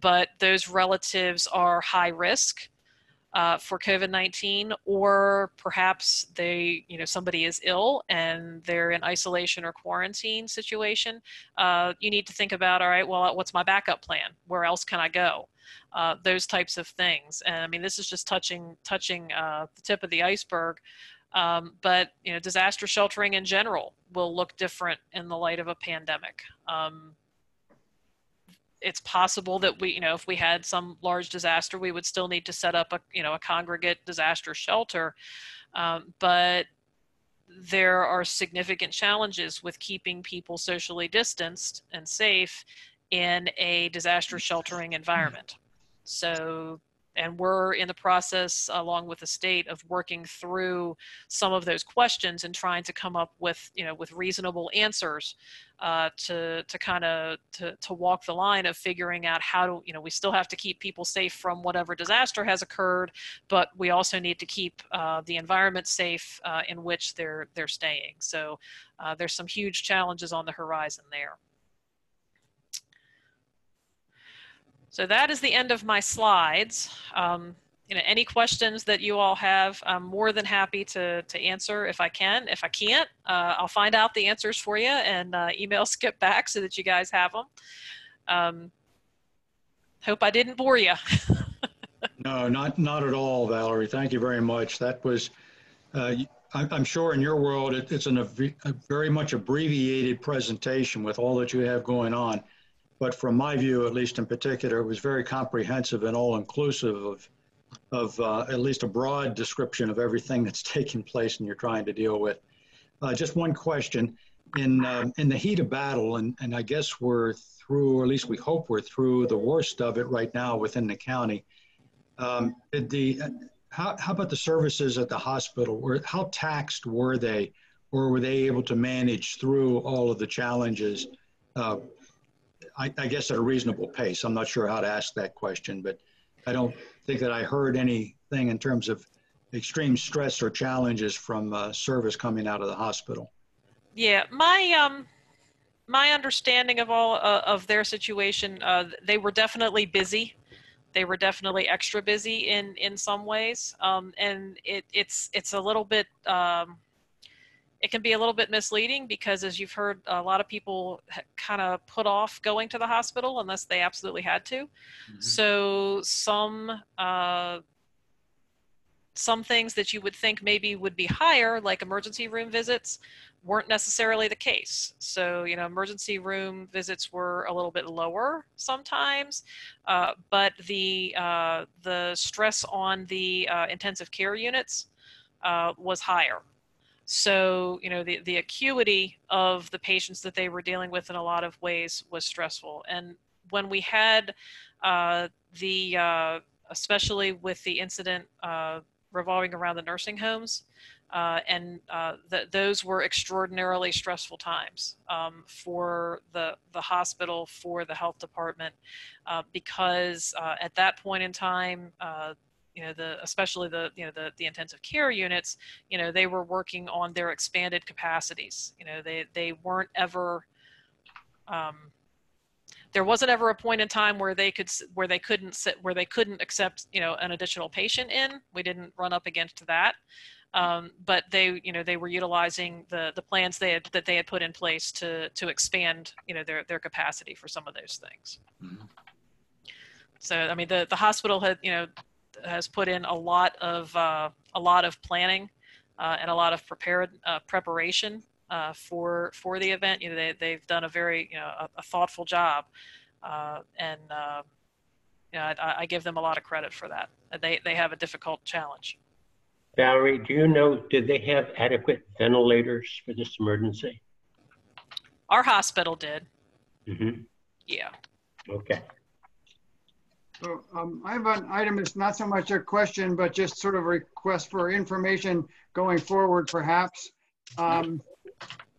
but those relatives are high risk for COVID-19, or perhaps they, you know, somebody is ill and they're in isolation or quarantine situation, you need to think about, all right, well, what's my backup plan? Where else can I go? Those types of things. And I mean, this is just touching the tip of the iceberg. But, you know, disaster sheltering in general will look different in the light of a pandemic. It's possible that we, you know, if we had some large disaster, we would still need to set up a congregate disaster shelter. But there are significant challenges with keeping people socially distanced and safe in a disaster sheltering environment. So, and we're in the process, along with the state, of working through some of those questions and trying to come up with, you know, with reasonable answers to walk the line of figuring out how to, you know, we still have to keep people safe from whatever disaster has occurred, but we also need to keep the environment safe in which they're staying. So there's some huge challenges on the horizon there. So that is the end of my slides. You know, any questions that you all have, I'm more than happy to answer if I can. If I can't, I'll find out the answers for you and email Skip back so that you guys have them. Hope I didn't bore you. No, not at all, Valerie. Thank you very much. That was, I'm sure in your world, it's a very much abbreviated presentation with all that you have going on. but from my view, at least in particular, it was very comprehensive and all-inclusive of at least a broad description of everything that's taking place and you're trying to deal with. Just one question. In the heat of battle, and I guess we're through, or at least we hope we're through the worst of it right now within the county, how about the services at the hospital? How taxed were they, or were they able to manage through all of the challenges, I guess at a reasonable pace? I'm not sure how to ask that question, but I don't think that I heard anything in terms of extreme stress or challenges from service coming out of the hospital. Yeah, my understanding of all of their situation, they were definitely busy. They were definitely extra busy in some ways, and it's a little bit. It can be a little bit misleading because, as you've heard, a lot of people kind of put off going to the hospital unless they absolutely had to. Mm-hmm. So some things that you would think maybe would be higher, like emergency room visits, weren't necessarily the case. So, you know, emergency room visits were a little bit lower sometimes, but the stress on the intensive care units was higher. So, you know, the acuity of the patients that they were dealing with in a lot of ways was stressful. And when we had especially with the incident revolving around the nursing homes, those were extraordinarily stressful times for the hospital, for the health department, because at that point in time, you know, especially the intensive care units, you know, they were working on their expanded capacities. You know, they weren't ever. There wasn't ever a point in time where they couldn't accept, you know, an additional patient in. We didn't run up against that, but they, you know, they were utilizing the plans that they had put in place to expand, you know, their capacity for some of those things. Mm-hmm. So I mean, the hospital had, you know, has put in a lot of planning and a lot of preparation. For the event, you know, they've done a very, you know, a thoughtful job, and you know, I give them a lot of credit for that. They have a difficult challenge. Valerie, do you know, did they have adequate ventilators for this emergency? Our hospital did. Mm-hmm. Yeah. Okay. So I have an item. It's not so much a question, but just sort of a request for information going forward, perhaps.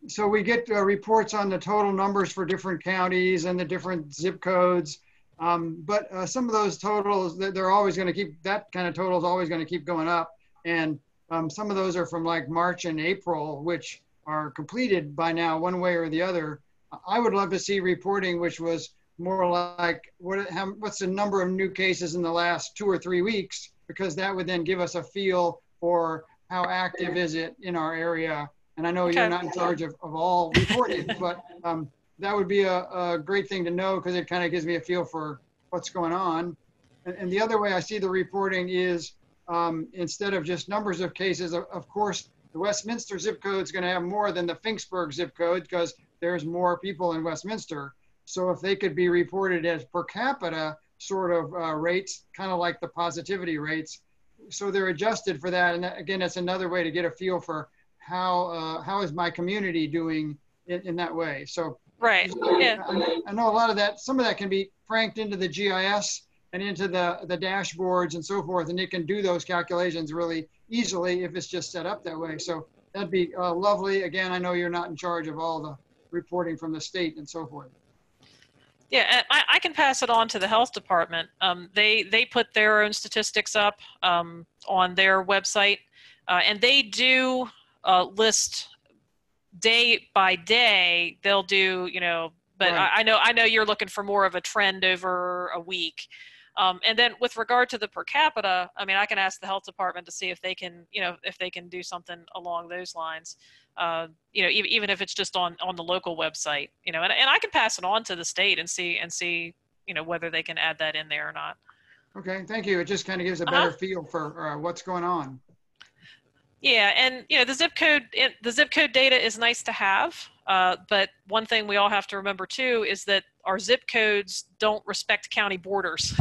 So we get reports on the total numbers for different counties and the different zip codes, but some of those totals, they're always going to keep, that kind of total is always going to keep going up, and some of those are from like March and April, which are completed by now one way or the other. I would love to see reporting which was more like what's the number of new cases in the last 2 or 3 weeks, because that would then give us a feel for how active is it in our area. And I know you're not in charge of all reporting, but that would be a great thing to know, because it kind of gives me a feel for what's going on. And the other way I see the reporting is instead of just numbers of cases, of course, the Westminster zip code is going to have more than the Finksburg zip code because there's more people in Westminster. So if they could be reported as per capita sort of rates, kind of like the positivity rates, so they're adjusted for that. And that, again, that's another way to get a feel for how is my community doing in that way. So right, yeah. I know a lot of that, some of that can be franked into the GIS and into the dashboards and so forth, and it can do those calculations really easily if it's just set up that way. So that'd be lovely. Again, I know you're not in charge of all the reporting from the state and so forth. Yeah, I can pass it on to the health department. They put their own statistics up on their website, and they do list day by day. They'll do, you know, but right. I know you're looking for more of a trend over a week. And then with regard to the per capita, I mean, I can ask the health department to see if they can, you know, if they can do something along those lines, you know, even if it's just on the local website, you know, and I can pass it on to the state and see, you know, whether they can add that in there or not. Okay. Thank you. It just kind of gives a better feel for what's going on. Yeah, and you know, the zip code data is nice to have, but one thing we all have to remember too is that our zip codes don't respect county borders.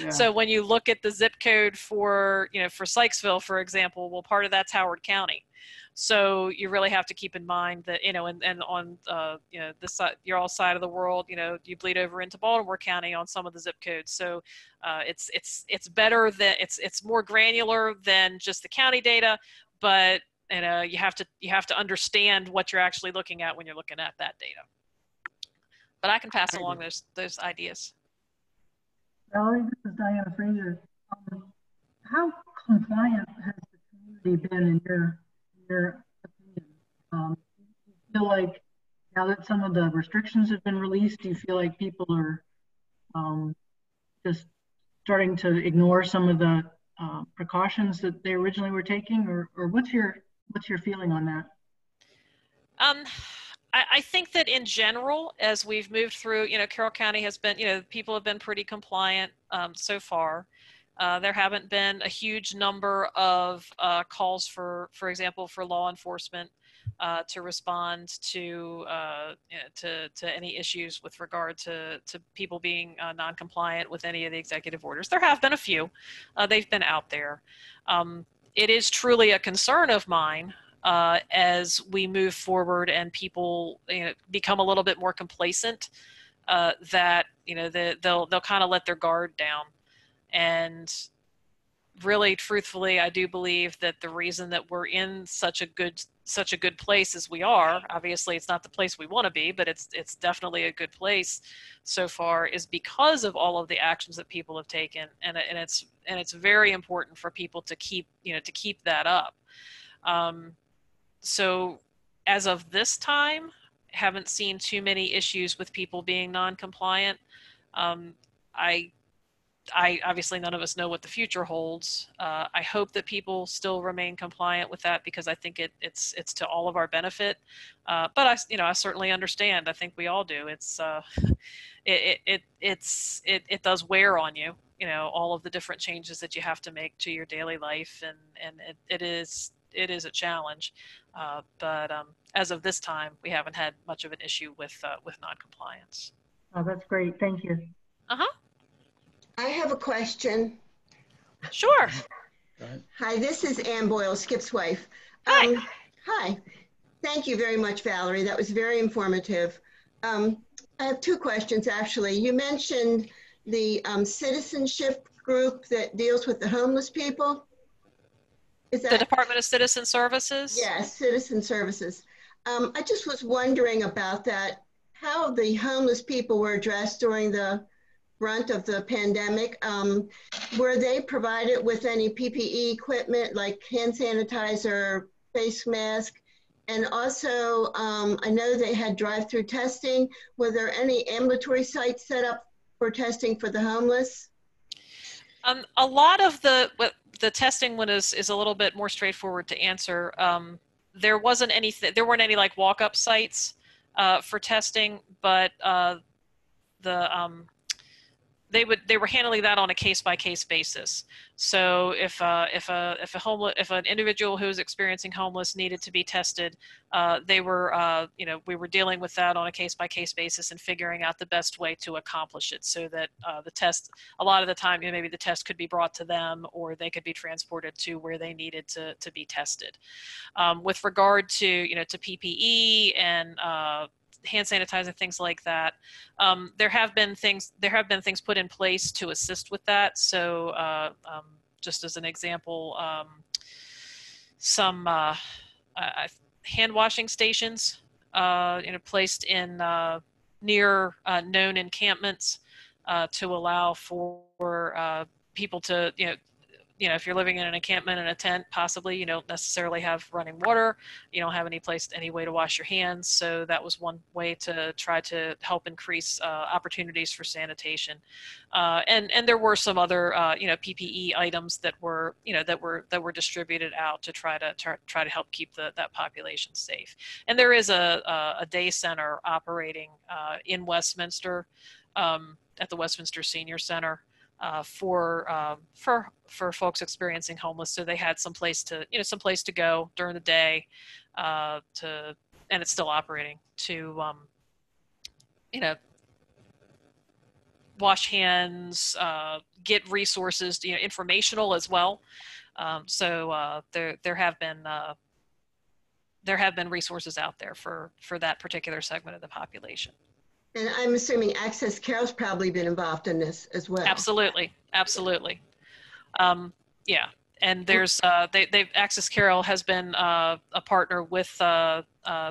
Yeah. So when you look at the zip code for, you know, for Sykesville, for example, well, part of that's Howard County. So you really have to keep in mind that, you know, and on, you know, this side, your all side of the world, you know, you bleed over into Baltimore County on some of the zip codes. So it's better than, it's more granular than just the county data, but you have to understand what you're actually looking at when you're looking at that data. But I can pass along those ideas. Valerie, this is Diana Frazier. How compliant has the community been in your opinion? Do you feel like now that some of the restrictions have been released, do you feel like people are just starting to ignore some of the precautions that they originally were taking, or what's your feeling on that? I think that in general, as we've moved through, you know, Carroll County has been, you know, people have been pretty compliant so far. There haven't been a huge number of calls for example, for law enforcement to respond to any issues with regard to people being non-compliant with any of the executive orders. There have been a few. They've been out there. It is truly a concern of mine as we move forward and people, you know, become a little bit more complacent, that, you know, they'll kind of let their guard down. And really, truthfully, I do believe that the reason that we're in such a good place as we are, obviously it's not the place we want to be, but it's definitely a good place so far, is because of all of the actions that people have taken, and it's very important for people to keep, you know, to keep that up. So as of this time, haven't seen too many issues with people being non-compliant. I obviously, none of us know what the future holds. I hope that people still remain compliant with that, because I think it's to all of our benefit. But I certainly understand. I think we all do. It does wear on you, you know, all of the different changes that you have to make to your daily life, and it is a challenge. But as of this time, we haven't had much of an issue with noncompliance. Oh, that's great. Thank you. Uh-huh. I have a question. Sure. Hi, this is Ann Boyle, Skip's wife. Hi. Thank you very much, Valerie. That was very informative. I have two questions, actually. You mentioned the citizenship group that deals with the homeless people. Is that the Department of Citizen Services? Yes, Citizen Services. I just was wondering about that, how the homeless people were addressed during the brunt of the pandemic. Were they provided with any PPE equipment like hand sanitizer, face mask? And also, I know they had drive-through testing. Were there any ambulatory sites set up for testing for the homeless? A lot of the testing one is a little bit more straightforward to answer. There weren't any like walk-up sites for testing, but they were handling that on a case-by-case basis. So if an individual who was experiencing homeless needed to be tested, we were dealing with that on a case-by-case basis and figuring out the best way to accomplish it, so that the test, a lot of the time, you know, maybe the test could be brought to them, or they could be transported to where they needed to be tested. With regard to, you know, to PPE and hand sanitizer, things like that, there have been things put in place to assist with that. So just as an example, some hand washing stations, placed in near known encampments to allow for people to, you know, if you're living in an encampment in a tent, possibly you don't necessarily have running water, you don't have any way to wash your hands. So that was one way to try to help increase opportunities for sanitation. And there were some other, PPE items that were distributed out to try to help keep that population safe. And there is a day center operating in Westminster, at the Westminster Senior Center, for folks experiencing homelessness, so they had some place to, some place to go during the day, and it's still operating, to wash hands, get resources, informational as well. So there have been resources out there for that particular segment of the population. And I'm assuming Access Carroll's probably been involved in this as well. Absolutely, absolutely. Yeah, and there's Access Carroll has been a partner with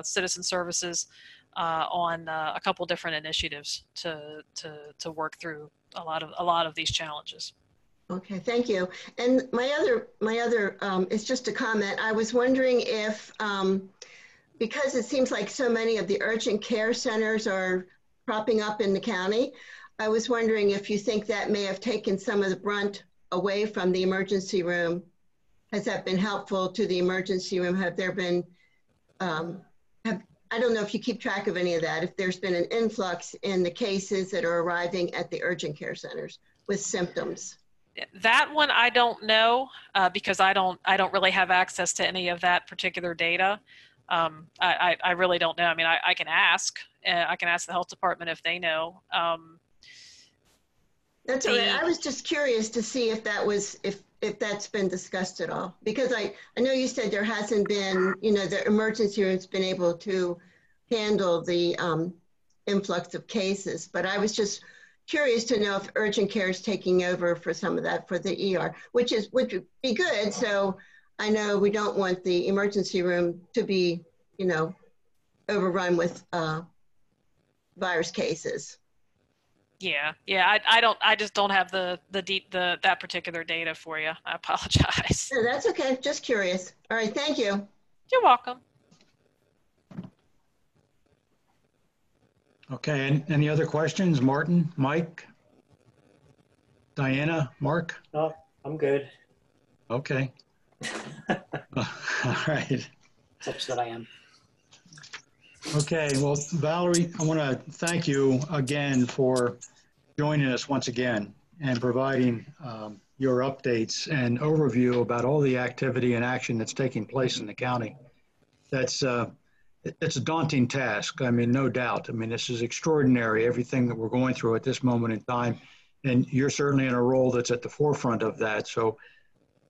Citizen Services on a couple different initiatives to work through a lot of these challenges. Okay, thank you. And my other it's just a comment. I was wondering if because it seems like so many of the urgent care centers are propping up in the county, I was wondering if you think that may have taken some of the brunt away from the emergency room. Has that been helpful to the emergency room? Have there been, I don't know if you keep track of any of that, if there's been an influx in the cases that are arriving at the urgent care centers with symptoms. That one I don't know, because I don't really have access to any of that particular data. I really don't know. I mean, I can ask. I can ask the health department if they know. That's all right. I was just curious to see if that was if that's been discussed at all, because I know you said there hasn't been, the emergency room's been able to handle the influx of cases, but I was just curious to know if urgent care is taking over for some of that for the ER, which would be good. So I know we don't want the emergency room to be, overrun with virus cases. Yeah, I just don't have that particular data for you. I apologize. No, that's okay. Just curious. All right. Thank you. You're welcome. Okay, and any other questions? Martin, Mike, Diana, Mark? No, I'm good. Okay. All right. Such that I am. Okay, well, Valerie, I want to thank you again for joining us once again and providing your updates and overview about all the activity and action that's taking place in the county. That's it's a daunting task. I mean, no doubt. I mean, this is extraordinary, everything that we're going through at this moment in time. And you're certainly in a role that's at the forefront of that. So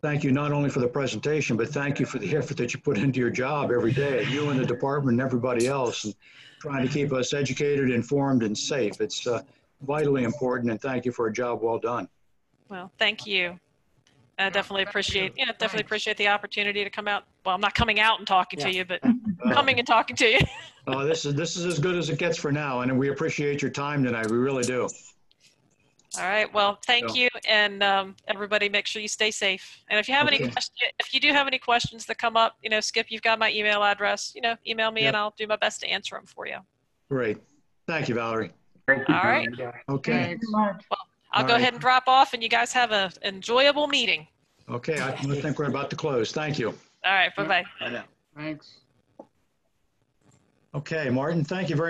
thank you not only for the presentation, but thank you for the effort that you put into your job every day, you and the department and everybody else, and trying to keep us educated, informed, and safe. It's vitally important, and thank you for a job well done. Well, thank you. I definitely appreciate, definitely appreciate the opportunity to come out. Well, I'm not coming out and talking to you, but coming and talking to you. Oh, this is as good as it gets for now, and we appreciate your time tonight. We really do. All right. Well, thank you, and everybody, make sure you stay safe. And if you have any questions, if you do have any questions that come up, Skip, you've got my email address. Email me, and I'll do my best to answer them for you. Great. Thank you, Valerie. Thank you. All right. Okay. Well, I'll go ahead and drop off, and you guys have an enjoyable meeting. Okay. I think we're about to close. Thank you. All right. Bye bye. Thanks. Okay, Martin. Thank you very much.